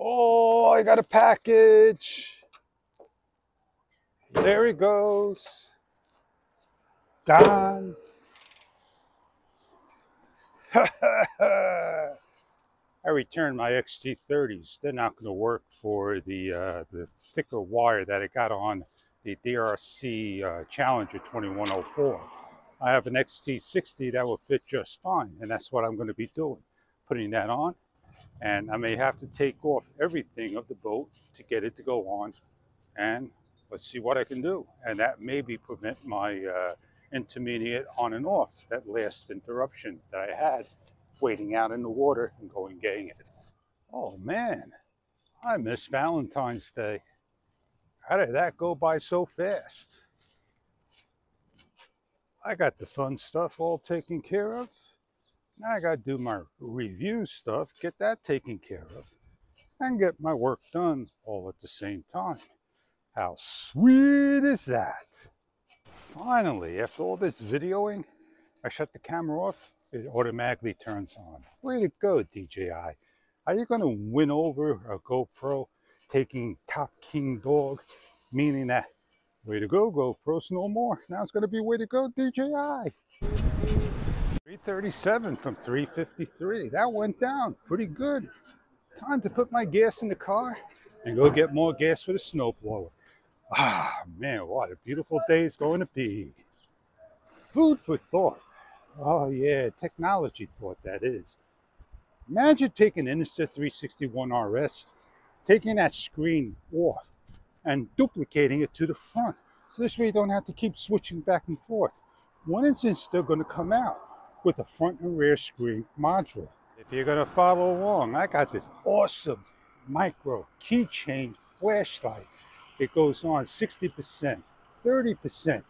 Oh, I got a package. There he goes. Don. I returned my XT30s. They're not going to work for the thicker wire that it got on the DRC Challenger 2104. I have an XT60 that will fit just fine, and that's what I'm going to be doing, putting that on. And I may have to take off everything of the boat to get it to go on, and let's see what I can do. And that maybe prevent my intermediate on and off, that last interruption that I had waiting out in the water and going getting it. Oh man, I miss Valentine's Day. How did that go by so fast? I got the fun stuff all taken care of. Now I got to do my review stuff, get that taken care of, and get my work done all at the same time. How sweet is that? Finally, after all this videoing, I shut the camera off, it automatically turns on. Way to go, DJI. Are you going to win over a GoPro taking top king dog? Meaning that, way to go, GoPros, no more. Now it's going to be way to go, DJI. 337 from 353. That went down pretty good. Time to put my gas in the car and go get more gas for the snowblower. Ah, man, what a beautiful day it's going to be. Food for thought. Oh, yeah, technology thought, that is. Imagine taking an Insta361RS, taking that screen off and duplicating it to the front. So this way you don't have to keep switching back and forth. One instance, they're going to come out with a front and rear screen module. If you're going to follow along, I got this awesome micro keychain flashlight. It goes on 60%, 30%,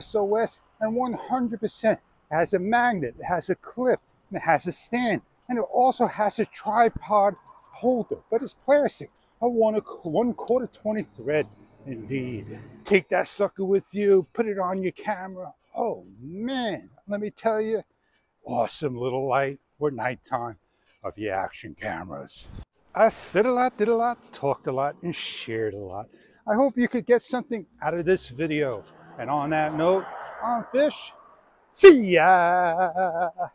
SOS, and 100%. It has a magnet, it has a clip, and it has a stand, and it also has a tripod holder, but it's plastic. I want a 1/4-20 thread indeed. Take that sucker with you, put it on your camera. Oh man, let me tell you, awesome little light for nighttime of your action cameras. I said a lot, did a lot, talked a lot, and shared a lot. I hope you could get something out of this video. And on that note, on fish, see ya!